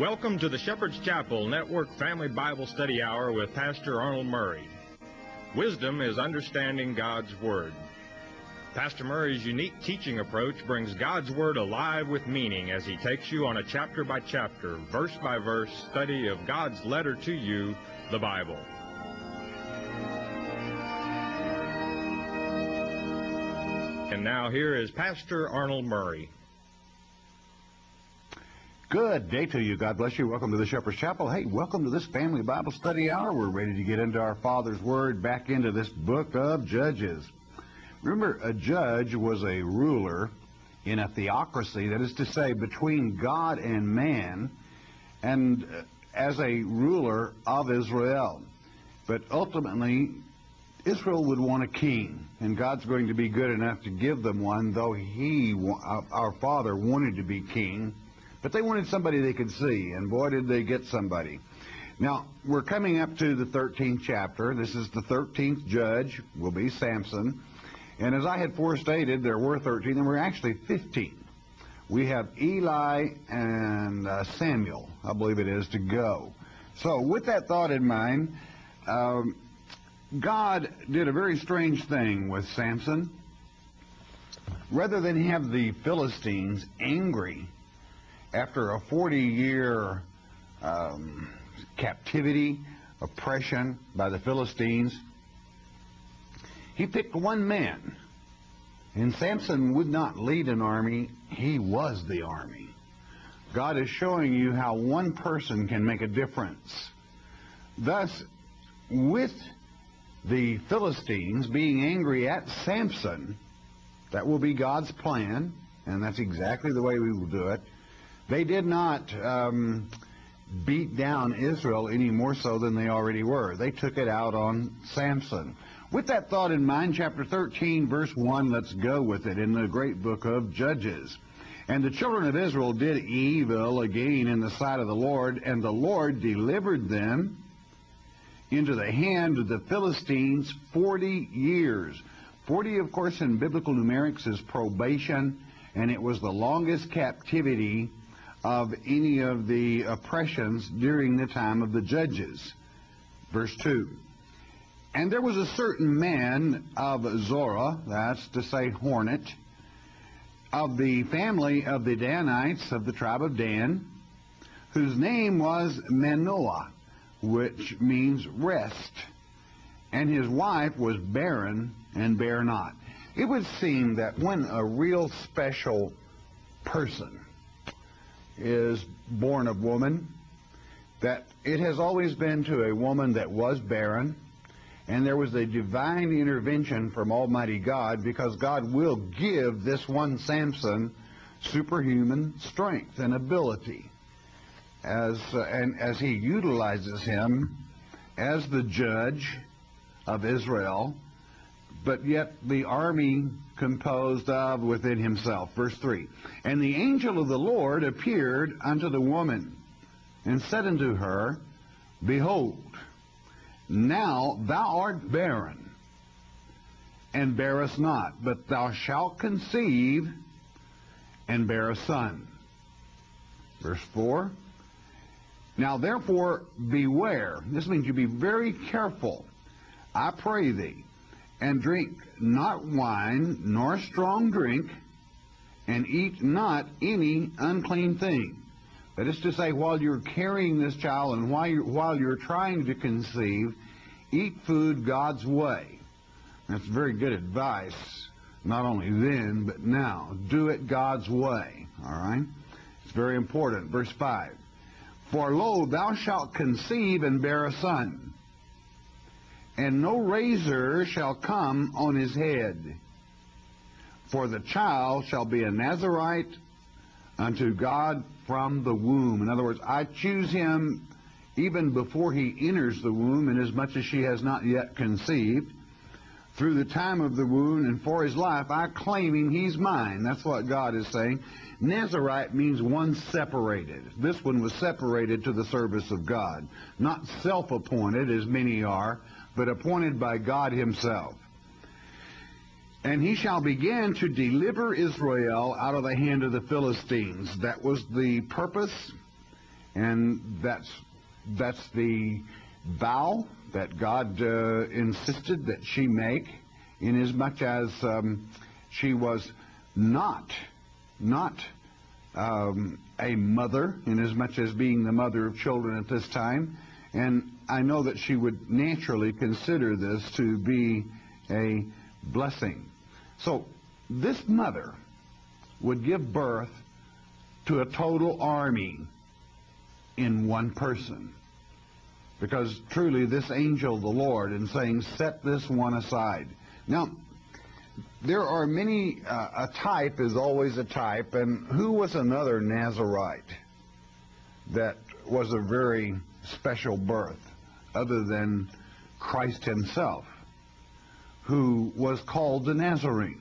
Welcome to the Shepherd's Chapel Network Family Bible Study Hour with Pastor Arnold Murray. Wisdom is understanding God's Word. Pastor Murray's unique teaching approach brings God's Word alive with meaning as he takes you on a chapter-by-chapter, verse-by-verse study of God's letter to you, the Bible. And now here is Pastor Arnold Murray. Good day to you. God bless you. Welcome to the Shepherd's Chapel. Hey, welcome to this Family Bible Study Hour. We're ready to get into our Father's Word, back into this book of Judges. Remember, a judge was a ruler in a theocracy, that is to say, between God and man, and as a ruler of Israel. But ultimately, Israel would want a king, and God's going to be good enough to give them one, though he, our Father, wanted to be king. But they wanted somebody they could see, and boy, did they get somebody. Now, we're coming up to the 13th chapter. This is the 13th judge, will be Samson. And as I had forestated, there were 13, and we're actually 15. We have Eli and Samuel, I believe it is, to go. So with that thought in mind, God did a very strange thing with Samson. Rather than have the Philistines angry after a 40-year captivity, oppression by the Philistines, he picked one man. And Samson would not lead an army. He was the army. God is showing you how one person can make a difference. Thus, with the Philistines being angry at Samson, that will be God's plan, and that's exactly the way we will do it. They did not beat down Israel any more so than they already were. They took it out on Samson. With that thought in mind, chapter 13, verse 1, let's go with it in the great book of Judges. And the children of Israel did evil again in the sight of the Lord, and the Lord delivered them into the hand of the Philistines 40 years. 40, of course, in biblical numerics is probation, and it was the longest captivity of any of the oppressions during the time of the judges. Verse 2, and there was a certain man of Zorah, that's to say Hornet, of the family of the Danites of the tribe of Dan, whose name was Manoah, which means rest, and his wife was barren and bare not. It would seem that when a real special person is born of woman, that it has always been to a woman that was barren, and there was a divine intervention from Almighty God, because God will give this one Samson superhuman strength and ability as he utilizes him as the judge of Israel, but yet the army composed of within himself. Verse 3, and the angel of the Lord appeared unto the woman, and said unto her, behold, now thou art barren, and bearest not, but thou shalt conceive, and bear a son. Verse 4, now therefore beware. This means you be very careful, I pray thee, and drink not wine, nor strong drink, and eat not any unclean thing. That is to say, while you're carrying this child and while you're trying to conceive, eat food God's way. That's very good advice, not only then, but now. Do it God's way, all right? It's very important. Verse 5, for lo, thou shalt conceive and bear a son, and no razor shall come on his head, for the child shall be a Nazarite unto God from the womb. In other words, I choose him even before he enters the womb, inasmuch as she has not yet conceived. Through the time of the womb and for his life, I claim him, he's mine. That's what God is saying. Nazarite means one separated. This one was separated to the service of God. Not self-appointed, as many are, but appointed by God himself. And he shall begin to deliver Israel out of the hand of the Philistines. That was the purpose And that's the vow that God insisted that she make, inasmuch as she was not a mother, inasmuch as being the mother of children at this time. And I know that she would naturally consider this to be a blessing. So this mother would give birth to a total army in one person, because truly this angel of the Lord, in saying, set this one aside. Now, there are many, a type is always a type, and who was another Nazarite that was a very special birth other than Christ himself, who was called the Nazarene?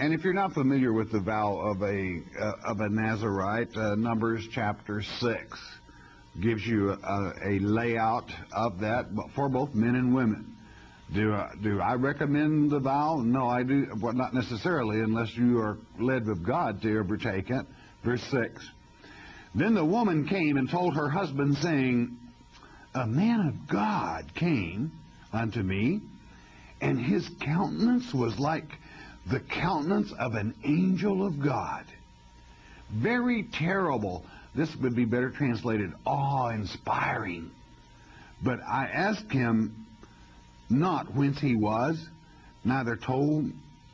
And if you're not familiar with the vow of a Nazarite, Numbers chapter 6 gives you a layout of that for both men and women. Do I recommend the vow? No, I do. Well, not necessarily, unless you are led of God to overtake it. Verse 6. Then the woman came and told her husband, saying, a man of God came unto me, and his countenance was like the countenance of an angel of God. Very terrible. This would be better translated awe-inspiring. But I asked him not whence he was, neither told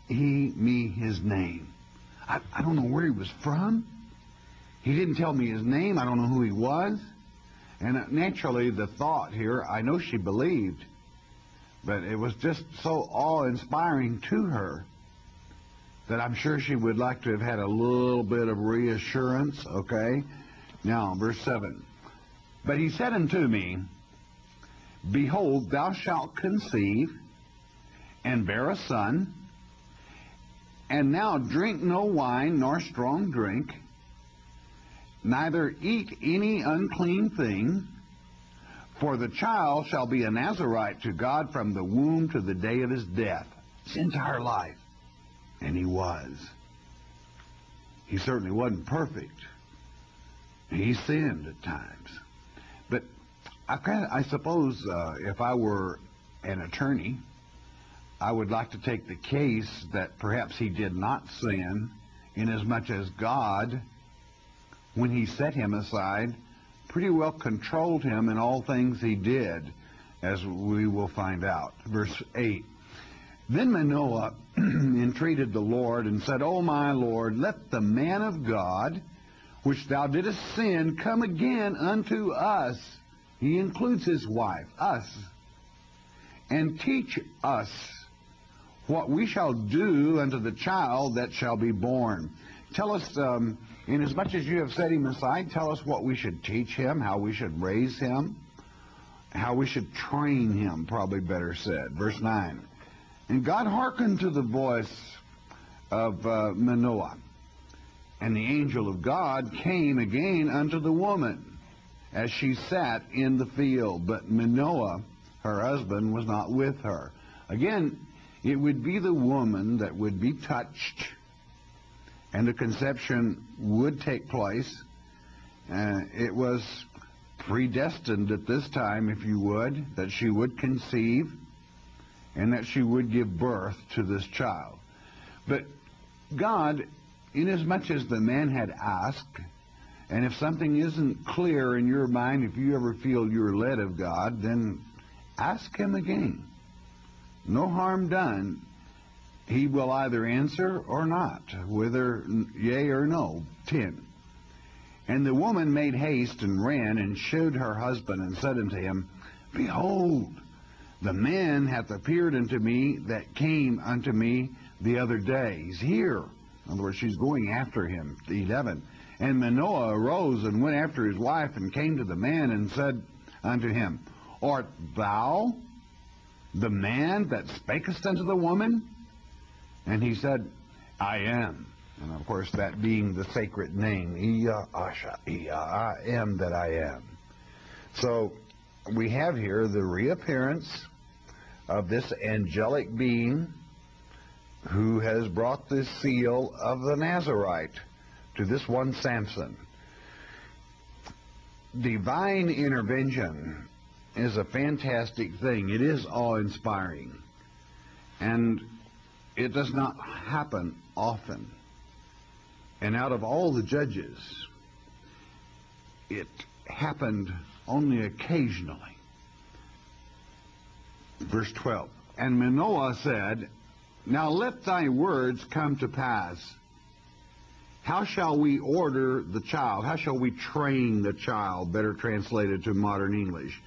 he me his name. I don't know where he was from. He didn't tell me his name. I don't know who he was. And naturally, the thought here, I know she believed, but it was just so awe-inspiring to her that I'm sure she would like to have had a little bit of reassurance, okay? Now, verse 7. But he said unto me, behold, thou shalt conceive, and bear a son, and now drink no wine nor strong drink, neither eat any unclean thing, for the child shall be a Nazarite to God from the womb to the day of his death, his entire life. And he was. He certainly wasn't perfect. He sinned at times. But I suppose if I were an attorney, I would like to take the case that perhaps he did not sin, inasmuch as God, when he set him aside, pretty well controlled him in all things he did, as we will find out. Verse 8. Then Manoah entreated the Lord and said, O my Lord, let the man of God, which thou didst send, come again unto us. He includes his wife, us. And teach us what we shall do unto the child that shall be born. Tell us, inasmuch as you have set him aside, tell us what we should teach him, how we should raise him, how we should train him, probably better said. Verse 9. And God hearkened to the voice of Manoah. And the angel of God came again unto the woman as she sat in the field. But Manoah, her husband, was not with her. Again, it would be the woman that would be touched, and the conception would take place. It was predestined at this time, if you would, that she would conceive, and that she would give birth to this child. But God, inasmuch as the man had asked, and if something isn't clear in your mind, if you ever feel you're led of God, then ask him again. No harm done. He will either answer or not, whether yea or no. 10. And the woman made haste and ran and showed her husband and said unto him, behold, the man hath appeared unto me that came unto me the other day. He's here. In other words, she's going after him. 11. And Manoah arose and went after his wife and came to the man and said unto him, art thou the man that spakest unto the woman? And he said, I am. And of course, that being the sacred name, I am that I am. So we have here the reappearance of this angelic being who has brought the seal of the Nazarite to this one Samson. Divine intervention is a fantastic thing. It is awe-inspiring, and it does not happen often. And out of all the judges, it happened only occasionally. Verse 12, and Manoah said, now let thy words come to pass. How shall we order the child? How shall we train the child, better translated to modern English?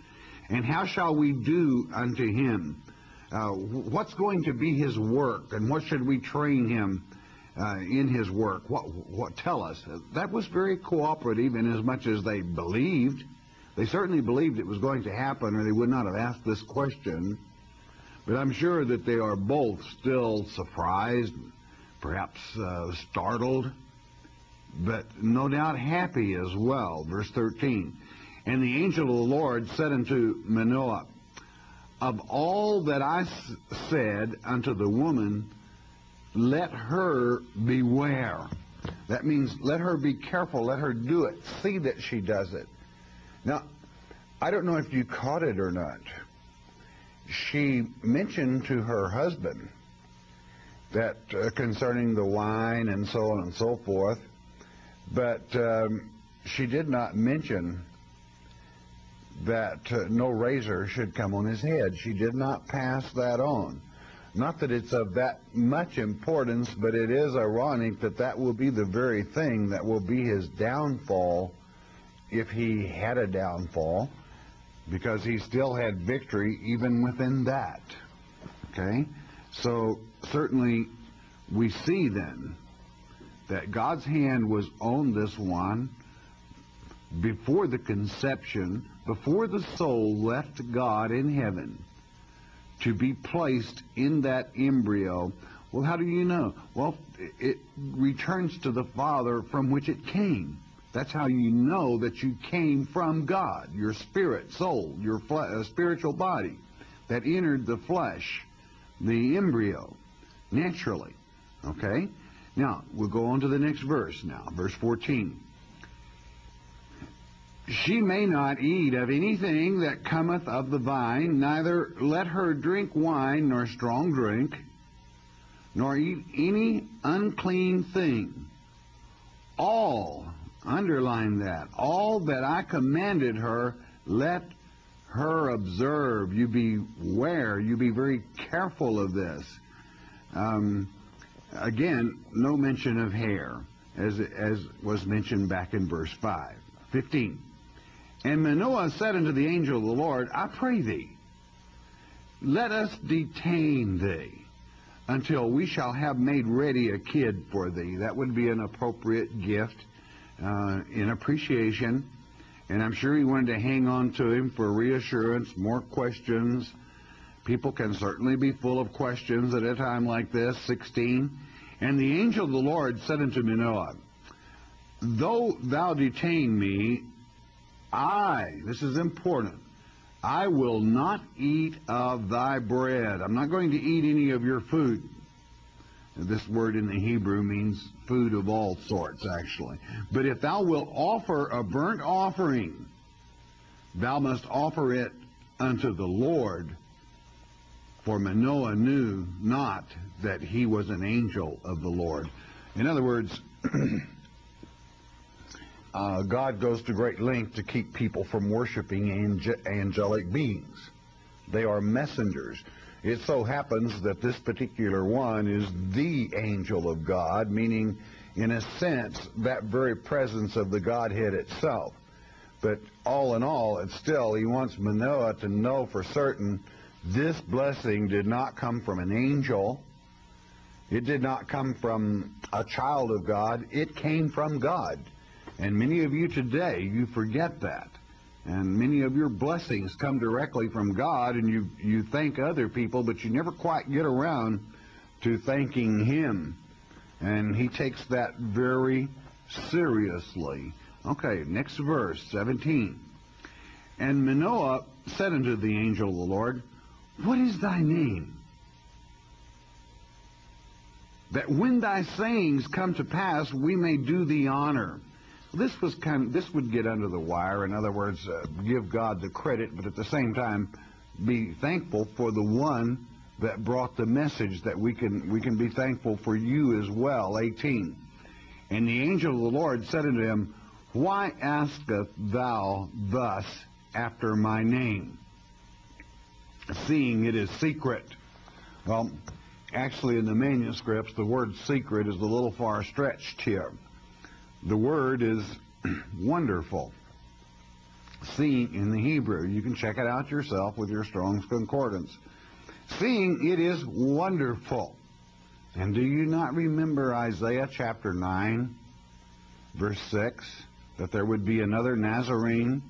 And how shall we do unto him? What's going to be his work, and what should we train him in his work? What tell us? That was very cooperative in as much as they believed. They certainly believed it was going to happen, or they would not have asked this question. But I'm sure that they are both still surprised, perhaps startled, but no doubt happy as well. Verse 13, and the angel of the Lord said unto Manoah, of all that I said unto the woman, let her beware. That means let her be careful, let her do it, see that she does it. Now, I don't know if you caught it or not. She mentioned to her husband that concerning the wine and so on and so forth, but she did not mention that no razor should come on his head. She did not pass that on. Not that it's of that much importance, but it is ironic that that will be the very thing that will be his downfall, if he had a downfall, because he still had victory even within that. Okay? So certainly we see then that God's hand was on this one before the conception, before the soul left God in heaven to be placed in that embryo. Well, how do you know? Well, it returns to the Father from which it came. That's how you know that you came from God, your spirit, soul, your spiritual body that entered the flesh, the embryo, naturally. Okay? Now, we'll go on to the next verse now, verse 14. She may not eat of anything that cometh of the vine, neither let her drink wine nor strong drink, nor eat any unclean thing. All, underline that, all that I commanded her, let her observe. You beware, you be very careful of this. Again, no mention of hair, as was mentioned back in verse 15. And Manoah said unto the angel of the Lord, I pray thee, let us detain thee until we shall have made ready a kid for thee. That would be an appropriate gift in appreciation. And I'm sure he wanted to hang on to him for reassurance, more questions. People can certainly be full of questions at a time like this. 16. And the angel of the Lord said unto Manoah, though thou detain me, this is important, I will not eat of thy bread. I'm not going to eat any of your food. This word in the Hebrew means food of all sorts, actually. But if thou wilt offer a burnt offering, thou must offer it unto the Lord. For Manoah knew not that he was an angel of the Lord. In other words, God goes to great length to keep people from worshiping angelic beings. They are messengers. It so happens that this particular one is the angel of God, meaning, in a sense, that very presence of the Godhead itself. But all in all, it's still, he wants Manoah to know for certain this blessing did not come from an angel. It did not come from a child of God. It came from God. And many of you today, you forget that. And many of your blessings come directly from God, and you thank other people, but you never quite get around to thanking Him. And He takes that very seriously. Okay, next verse, 17. And Manoah said unto the angel of the Lord, what is thy name? That when thy sayings come to pass, we may do thee honor. this was kind of, this would get under the wire. In other words, give God the credit, but at the same time, be thankful for the one that brought the message, that we can be thankful for you as well. 18. And the angel of the Lord said unto him, Why askest thou thus after my name, seeing it is secret? Well, actually in the manuscripts, the word secret is a little far stretched here. The word is wonderful. Seeing in the Hebrew. You can check it out yourself with your Strong's Concordance. Seeing it is wonderful. And do you not remember Isaiah chapter 9, verse 6, that there would be another Nazarene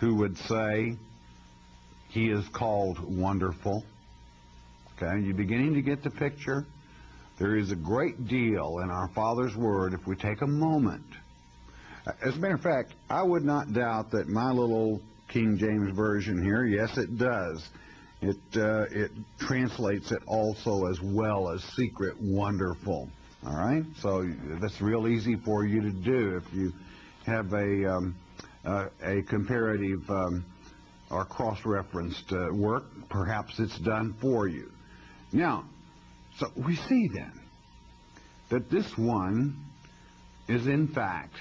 who would say, He is called Wonderful? Okay, you're beginning to get the picture. There is a great deal in our Father's Word if we take a moment. As a matter of fact, I would not doubt that my little old King James Version here, yes, it does. It translates it also as well as secret, wonderful. All right? So that's real easy for you to do if you have a comparative or cross-referenced work. Perhaps it's done for you. Now, so we see then that this one is in fact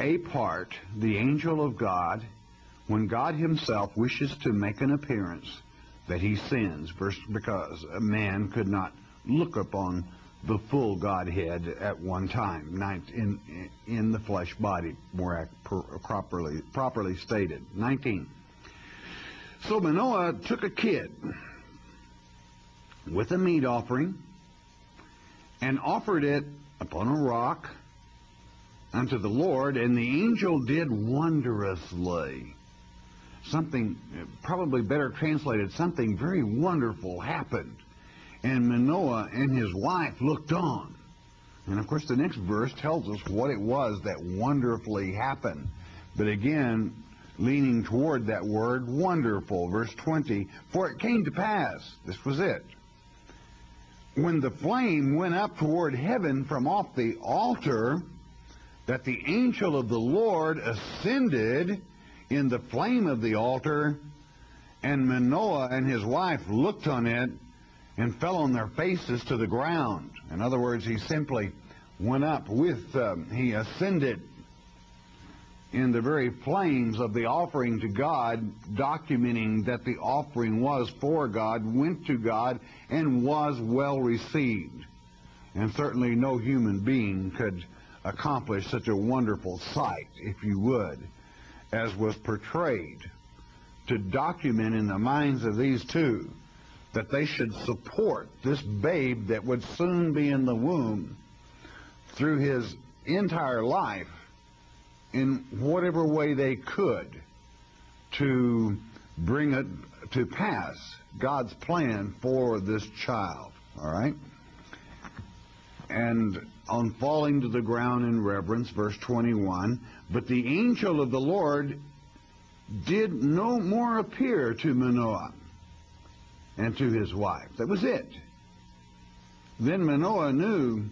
a part, the angel of God, when God himself wishes to make an appearance, that he sends, because a man could not look upon the full Godhead at one time, in the flesh body, more properly stated. 19. So Manoah took a kid with a meat offering and offered it upon a rock unto the Lord, and the angel did wondrously. Something, probably better translated, something very wonderful happened. And Manoah and his wife looked on. And of course the next verse tells us what it was that wonderfully happened. But again, leaning toward that word wonderful, verse 20, for it came to pass, this was it, when the flame went up toward heaven from off the altar, that the angel of the Lord ascended in the flame of the altar, and Manoah and his wife looked on it and fell on their faces to the ground. In other words, he simply went up with, he ascended in the very flames of the offering to God, documenting that the offering was for God, went to God, and was well received. And certainly no human being could accomplish such a wonderful sight, if you would, as was portrayed, to document in the minds of these two that they should support this babe that would soon be in the womb through his entire life in whatever way they could to bring it to pass God's plan for this child. All right? And on falling to the ground in reverence, verse 21, but the angel of the Lord did no more appear to Manoah and to his wife. That was it. Then Manoah knew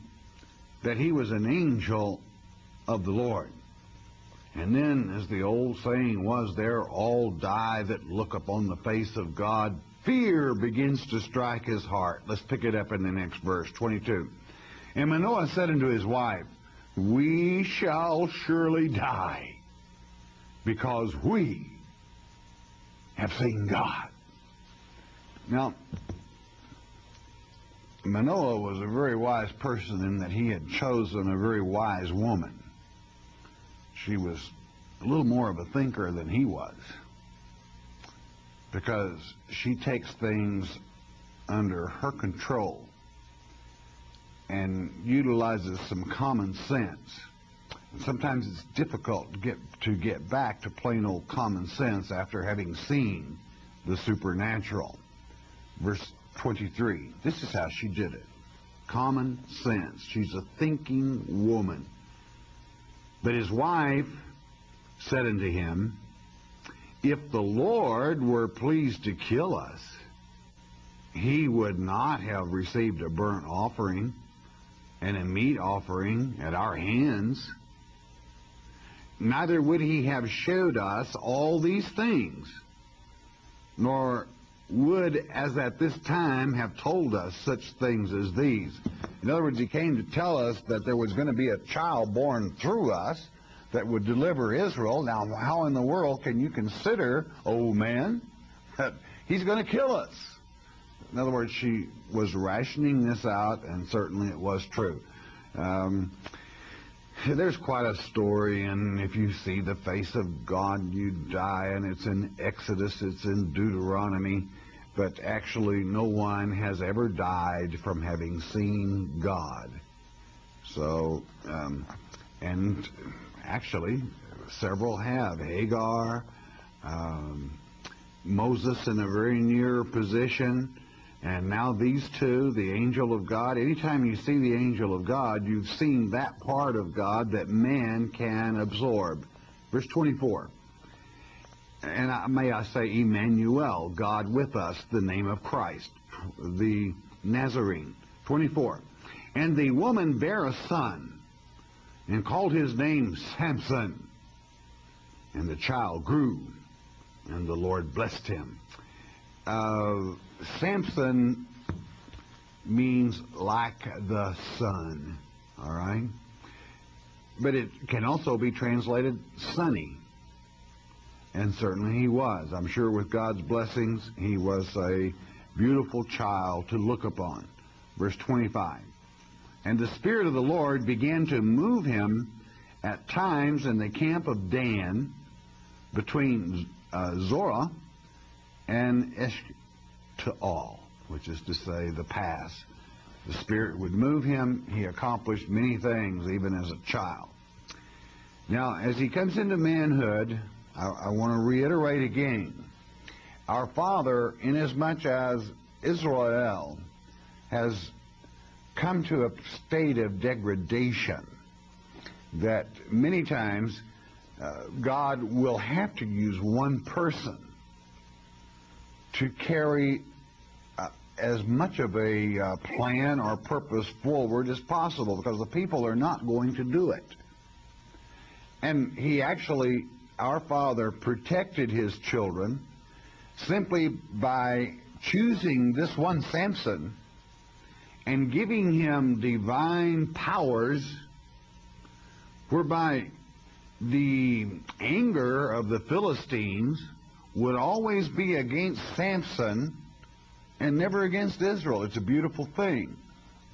that he was an angel of the Lord. And then, as the old saying was, there all die that look upon the face of God. Fear begins to strike his heart. Let's pick it up in the next verse, 22. And Manoah said unto his wife, We shall surely die, because we have seen God. Now, Manoah was a very wise person in that he had chosen a very wise woman. She was a little more of a thinker than he was, because she takes things under her control and utilizes some common sense. Sometimes it's difficult to get back to plain old common sense after having seen the supernatural. Verse 23, this is how she did it. Common sense. She's a thinking woman. But his wife said unto him, If the Lord were pleased to kill us, he would not have received a burnt offering and a meat offering at our hands. Neither would he have showed us all these things, nor would as at this time have told us such things as these. In other words, he came to tell us that there was going to be a child born through us that would deliver Israel. Now, how in the world can you consider, oh man, that he's going to kill us? In other words, she was rationing this out, and certainly it was true. There's quite a story, and if you see the face of God, you die, and it's in Exodus, it's in Deuteronomy, but actually no one has ever died from having seen God. So, and actually, several have. Hagar, Moses in a very near position, and now these two, the angel of God. Anytime you see the angel of God, you've seen that part of God that man can absorb. Verse 24, and may I say Emmanuel, God with us, the name of Christ, the Nazarene. 24, and the woman bare a son, and called his name Samson, and the child grew, and the Lord blessed him. Samson means like the sun, all right? But it can also be translated sunny, and certainly he was. I'm sure with God's blessings, he was a beautiful child to look upon. Verse 25, and the Spirit of the Lord began to move him at times in the camp of Dan, between Zorah and Eshtaol, which is to say the pass. The Spirit would move him. He accomplished many things, even as a child. Now, as he comes into manhood, I want to reiterate again, our Father, inasmuch as Israel has come to a state of degradation that many times God will have to use one person to carry as much of a plan or purpose forward as possible, because the people are not going to do it. And he actually, our Father, protected his children simply by choosing this one Samson and giving him divine powers whereby the anger of the Philistines would always be against Samson and never against Israel. It's a beautiful thing,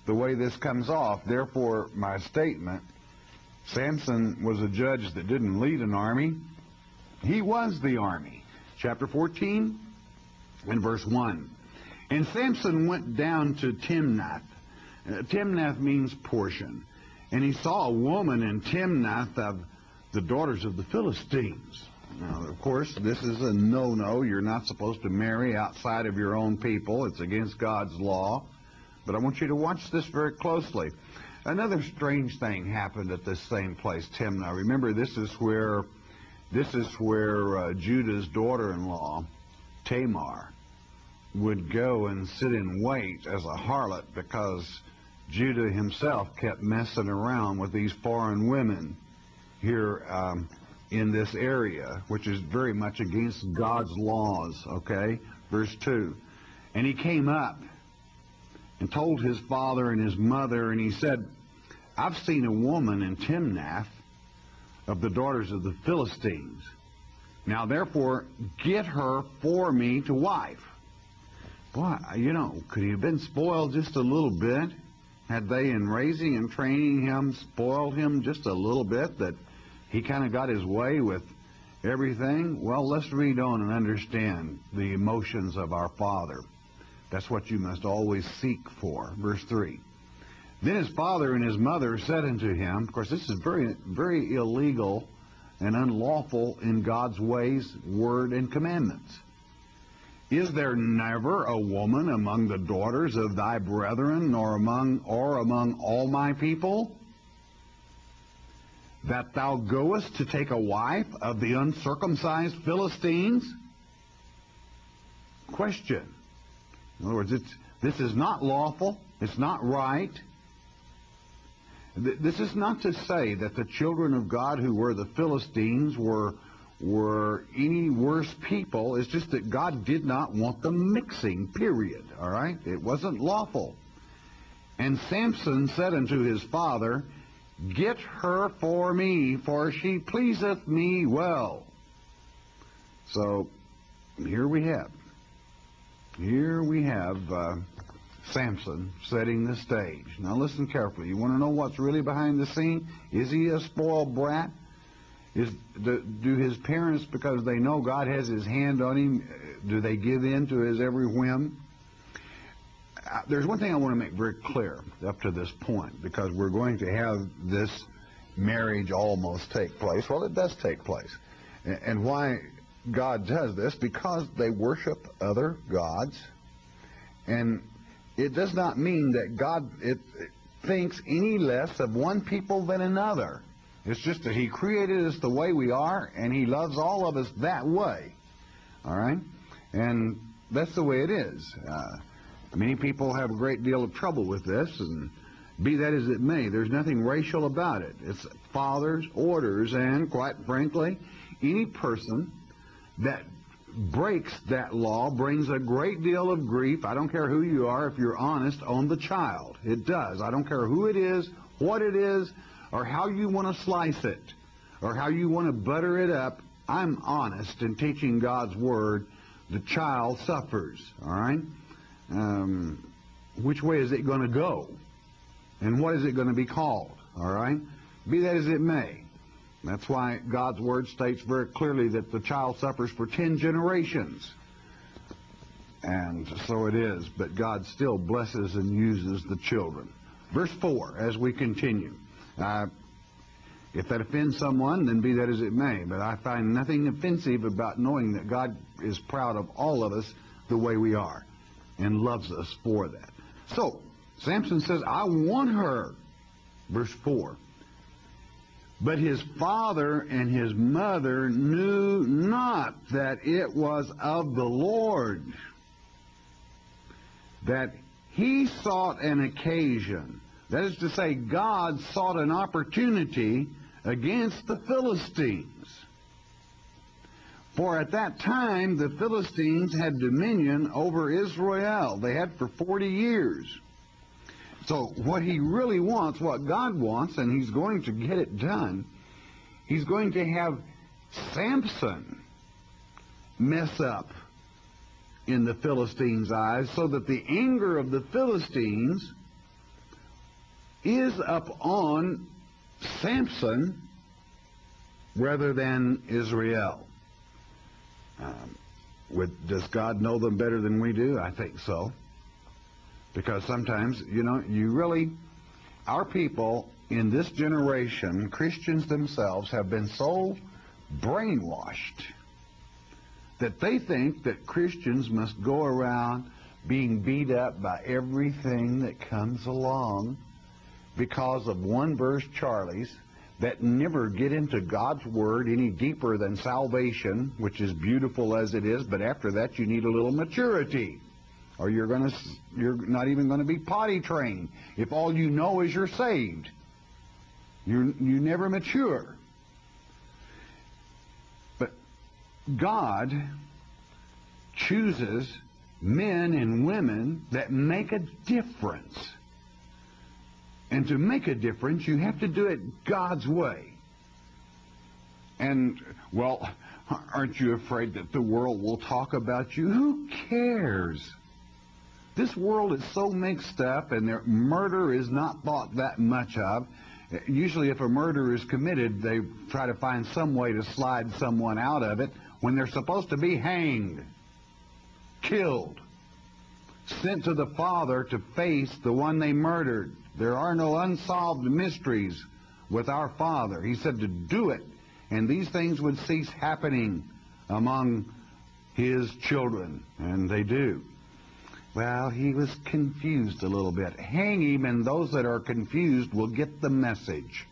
the way this comes off. Therefore, my statement, Samson was a judge that didn't lead an army. He was the army. Chapter 14 and verse 1. And Samson went down to Timnath. Timnath means portion. And he saw a woman in Timnath of the daughters of the Philistines. Now, of course, this is a no-no. You're not supposed to marry outside of your own people. It's against God's law. But I want you to watch this very closely. Another strange thing happened at this same place, Timnah. Remember, this is where Judah's daughter-in-law, Tamar, would go and sit and wait as a harlot, because Judah himself kept messing around with these foreign women here in this area, which is very much against God's laws, okay? Verse 2, and he came up and told his father and his mother, and he said, I've seen a woman in Timnath of the daughters of the Philistines. Now, therefore, get her for me to wife. Boy, you know, could he have been spoiled just a little bit? Had they, in raising and training him, spoiled him just a little bit, that he kind of got his way with everything? Well, let's read on and understand the emotions of our Father. That's what you must always seek for. Verse 3. Then his father and his mother said unto him, of course, this is very, very illegal and unlawful in God's ways, word, and commandments. Is there never a woman among the daughters of thy brethren, nor among all my people, that thou goest to take a wife of the uncircumcised Philistines? Question. In other words, this is not lawful. It's not right. This is not to say that the children of God who were the Philistines were any worse people. It's just that God did not want them mixing, period. All right? It wasn't lawful. And Samson said unto his father, Get her for me, for she pleaseth me well. So here we have Samson setting the stage. Now listen carefully. You want to know what's really behind the scene? Is he a spoiled brat? Do his parents, because they know God has his hand on him, do they give in to his every whim? There's one thing I want to make very clear up to this point, because we're going to have this marriage almost take place. Well, it does take place. And why God does this? Because they worship other gods. And it does not mean that God thinks any less of one people than another. It's just that he created us the way we are, and he loves all of us that way. All right? And that's the way it is. Many people have a great deal of trouble with this, and be that as it may, there's nothing racial about it. It's Father's orders, and quite frankly, any person that breaks that law brings a great deal of grief. I don't care who you are, if you're honest, on the child. It does. I don't care who it is, what it is, or how you want to slice it, or how you want to butter it up. I'm honest in teaching God's Word. The child suffers, all right? Which way is it going to go? And what is it going to be called, all right? Be that as it may. That's why God's Word states very clearly that the child suffers for 10 generations. And so it is, but God still blesses and uses the children. Verse 4, as we continue. If that offends someone, then be that as it may, but I find nothing offensive about knowing that God is proud of all of us the way we are and loves us for that. So, Samson says, I want her. Verse 4. But his father and his mother knew not that it was of the Lord, that he sought an occasion. That is to say, God sought an opportunity against the Philistines. For at that time, the Philistines had dominion over Israel. They had for 40 years. So what he really wants, what God wants, and he's going to get it done, he's going to have Samson mess up in the Philistines' eyes so that the anger of the Philistines is upon Samson rather than Israel. Does God know them better than we do? I think so. Because sometimes, you know, our people in this generation, Christians themselves, have been so brainwashed that they think that Christians must go around being beat up by everything that comes along because of one-verse Charlies that never get into God's Word any deeper than salvation, which is beautiful as it is, but after that you need a little maturity. Or you're not even going to be potty trained if all you know is you're saved. You never mature. But God chooses men and women that make a difference. And to make a difference, you have to do it God's way. And, well, aren't you afraid that the world will talk about you? Who cares? This world is so mixed up, and murder is not thought that much of. Usually if a murder is committed, they try to find some way to slide someone out of it when they're supposed to be hanged, killed, sent to the Father to face the one they murdered. There are no unsolved mysteries with our Father. He said to do it, and these things would cease happening among his children, and they do. Well, he was confused a little bit. Hang him, and those that are confused will get the message.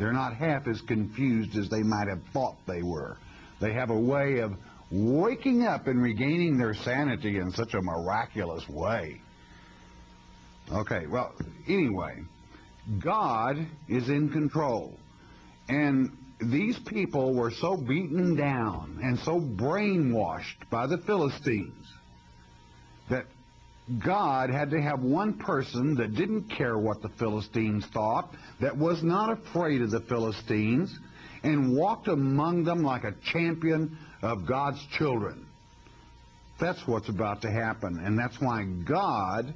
They're not half as confused as they might have thought they were. They have a way of waking up and regaining their sanity in such a miraculous way. Okay, well, anyway, God is in control. And these people were so beaten down and so brainwashed by the Philistines that God had to have one person that didn't care what the Philistines thought, that was not afraid of the Philistines, and walked among them like a champion of God's children. That's what's about to happen, and that's why God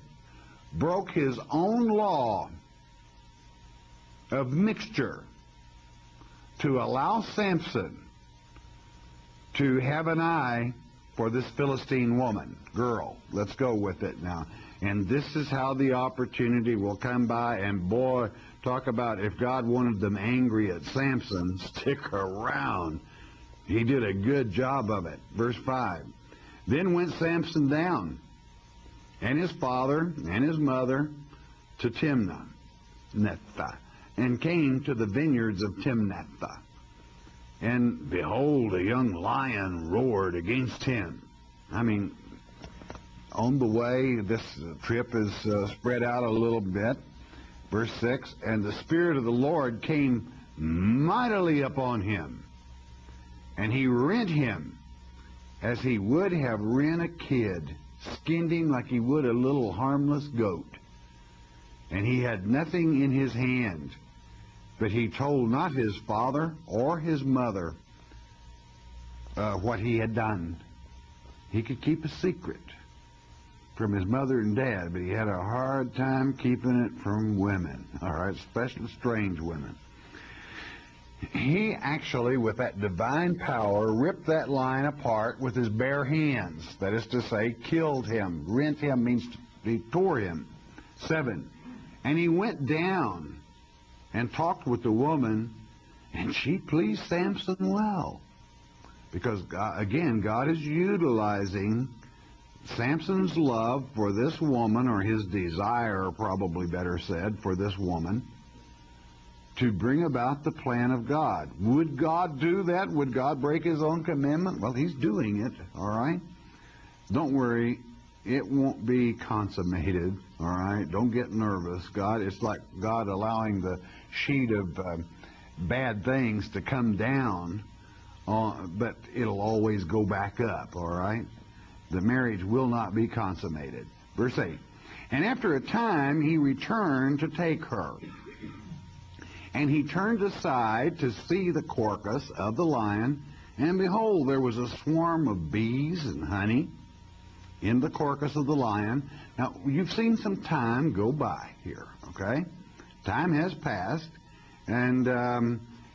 broke his own law of mixture to allow Samson to have an eye for this Philistine woman, girl. Let's go with it now. And this is how the opportunity will come by, and boy, talk about if God wanted them angry at Samson, stick around. He did a good job of it. Verse 5, then went Samson down, and his father and his mother, to Timnath, and came to the vineyards of Timnath. And behold, a young lion roared against him. I mean, on the way, this trip is spread out a little bit. Verse 6, and the Spirit of the Lord came mightily upon him, and he rent him as he would have rent a kid, skinned him like he would a little harmless goat. And he had nothing in his hand, but he told not his father or his mother what he had done. He could keep a secret from his mother and dad, but he had a hard time keeping it from women, all right, especially strange women. He actually, with that divine power, ripped that lion apart with his bare hands. That is to say, killed him. Rent him means he tore him. 7, and he went down and talked with the woman, and she pleased Samson well. Because, again, God is utilizing Samson's love for this woman, or his desire, probably better said, for this woman, to bring about the plan of God. Would God do that? Would God break his own commandment? Well, he's doing it, all right? Don't worry, it won't be consummated, all right? Don't get nervous, God. It's like God allowing the sheet of bad things to come down, but it'll always go back up, all right? The marriage will not be consummated. Verse 8, and after a time he returned to take her. And he turned aside to see the carcass of the lion, and behold, there was a swarm of bees and honey in the carcass of the lion. Now, you've seen some time go by here, okay? Time has passed, and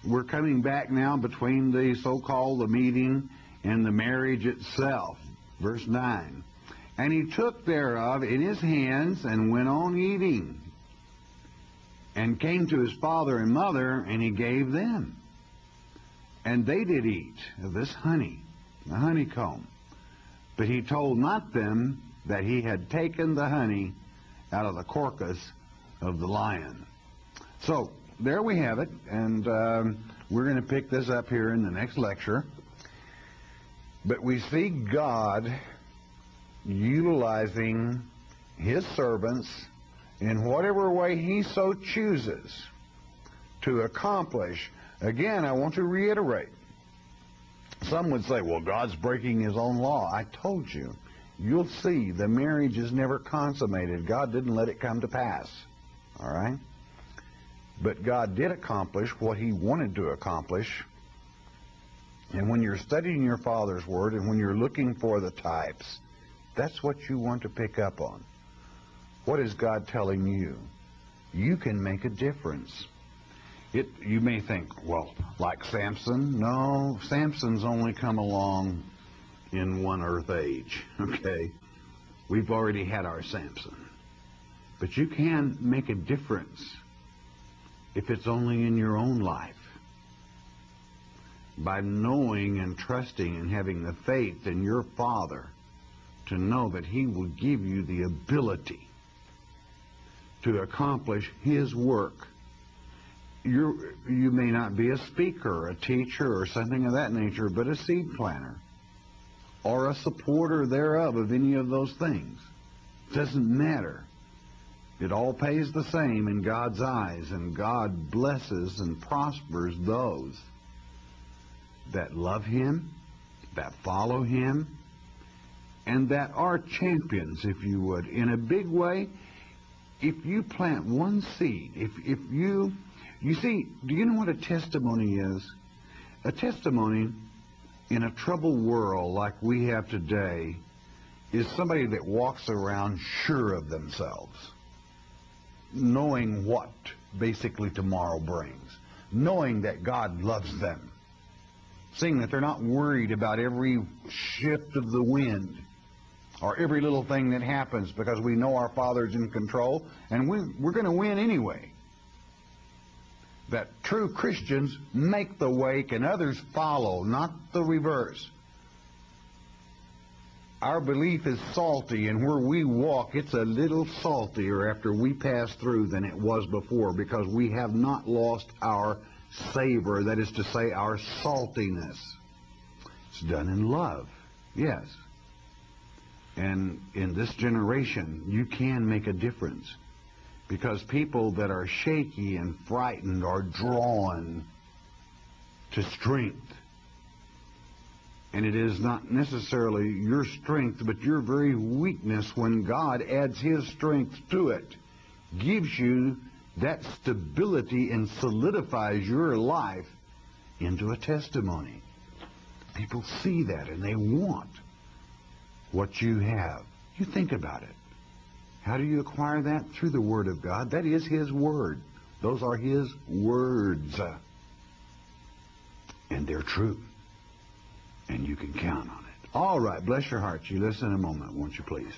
we're coming back now between the so-called meeting and the marriage itself. Verse 9, and he took thereof in his hands and went on eating, and came to his father and mother, and he gave them. And they did eat of this honey, the honeycomb. But he told not them that he had taken the honey out of the carcass of the lion. So, there we have it, and we're going to pick this up here in the next lecture. But we see God utilizing his servants in whatever way he so chooses to accomplish. Again, I want to reiterate, some would say, well, God's breaking his own law. I told you, you'll see the marriage is never consummated. God didn't let it come to pass, all right? But God did accomplish what he wanted to accomplish. And when you're studying your Father's Word and when you're looking for the types, that's what you want to pick up on. What is God telling you? You can make a difference. You may think, well, like Samson. No, Samson's only come along in one earth age, okay? We've already had our Samson. But you can make a difference if it's only in your own life. By knowing and trusting and having the faith in your Father to know that he will give you the ability to accomplish his work. You may not be a speaker, a teacher, or something of that nature, but a seed planter or a supporter thereof of any of those things. It doesn't matter. It all pays the same in God's eyes, and God blesses and prospers those that love Him, that follow Him, and that are champions, if you would. In a big way, if you plant one seed, you see, do you know what a testimony is? A testimony in a troubled world like we have today is somebody that walks around sure of themselves, knowing what basically tomorrow brings, knowing that God loves them, seeing that they're not worried about every shift of the wind or every little thing that happens, because we know our Father's in control and we're going to win anyway. That true Christians make the wake and others follow, not the reverse. Our belief is salty, and where we walk, it's a little saltier after we pass through than it was before, because we have not lost our savor, that is to say, our saltiness. It's done in love, yes. And in this generation, you can make a difference, because people that are shaky and frightened are drawn to strength. And it is not necessarily your strength, but your very weakness, when God adds His strength to it, gives you that stability and solidifies your life into a testimony. People see that and they want what you have. You think about it. How do you acquire that? Through the Word of God. That is His Word. Those are His words. And they're true. And you can count on it. All right, bless your hearts. You listen in a moment, won't you please?